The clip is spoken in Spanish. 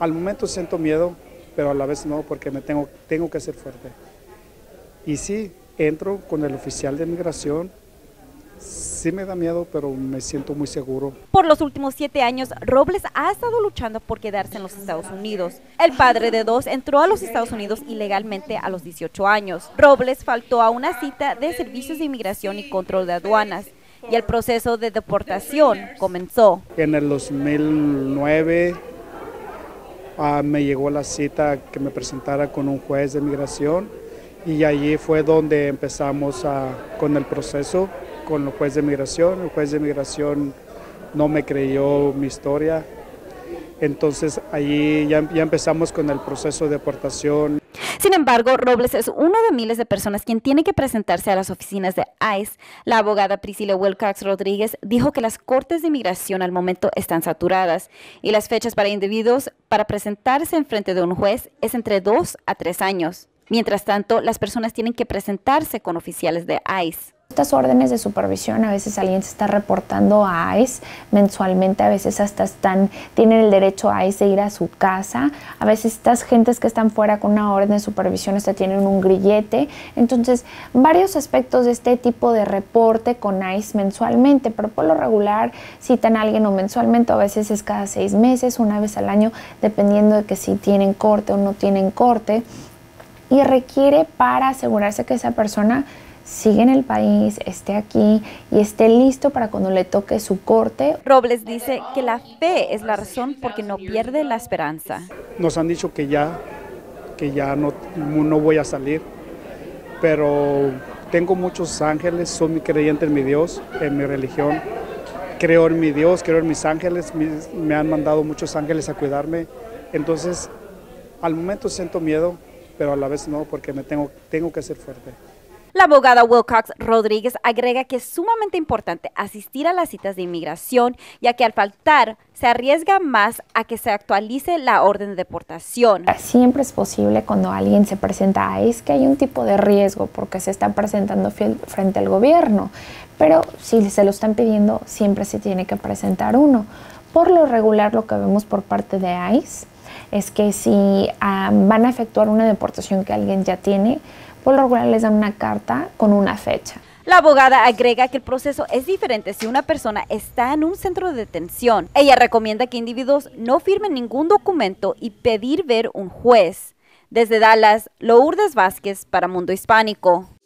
Al momento siento miedo, pero a la vez no, porque me tengo que ser fuerte. Y sí, entro con el oficial de migración. Sí me da miedo, pero me siento muy seguro. Por los últimos 7 años, Robles ha estado luchando por quedarse en los Estados Unidos. El padre de 2 entró a los Estados Unidos ilegalmente a los 18 años. Robles faltó a una cita de servicios de inmigración y control de aduanas y el proceso de deportación comenzó. En el 2009 me llegó la cita que me presentara con un juez de inmigración y allí fue donde empezamos con el proceso. Con el juez de migración, el juez de migración no me creyó mi historia, entonces allí ya empezamos con el proceso de deportación. Sin embargo, Robles es uno de miles de personas quien tiene que presentarse a las oficinas de ICE. La abogada Priscila Wilcox Rodríguez dijo que las cortes de inmigración al momento están saturadas y las fechas para individuos para presentarse en frente de un juez es entre 2 a 3 años. Mientras tanto, las personas tienen que presentarse con oficiales de ICE. Estas órdenes de supervisión, a veces alguien se está reportando a ICE mensualmente, a veces hasta tienen el derecho a ICE de ir a su casa, a veces estas gentes que están fuera con una orden de supervisión hasta tienen un grillete, entonces varios aspectos de este tipo de reporte con ICE mensualmente, pero por lo regular citan a alguien o mensualmente, a veces es cada 6 meses, una vez al año, dependiendo de que si tienen corte o no tienen corte, y requiere para asegurarse que esa persona sigue en el país, esté aquí y esté listo para cuando le toque su corte. Robles dice que la fe es la razón porque no pierde la esperanza. Nos han dicho que ya no voy a salir, pero tengo muchos ángeles, soy muy creyente en mi Dios, en mi religión. Creo en mi Dios, creo en mis ángeles, me han mandado muchos ángeles a cuidarme. Entonces, al momento siento miedo, pero a la vez no, porque me tengo que ser fuerte. La abogada Wilcox Rodríguez agrega que es sumamente importante asistir a las citas de inmigración, ya que al faltar se arriesga más a que se actualice la orden de deportación. Siempre es posible cuando alguien se presenta a ICE que hay un tipo de riesgo porque se está presentando frente al gobierno, pero si se lo están pidiendo siempre se tiene que presentar uno. Por lo regular lo que vemos por parte de ICE es que si van a efectuar una deportación que alguien ya tiene, por lo regular les dan una carta con una fecha. La abogada agrega que el proceso es diferente si una persona está en un centro de detención. Ella recomienda que individuos no firmen ningún documento y pedir ver un juez. Desde Dallas, Lourdes Vázquez para Mundo Hispánico.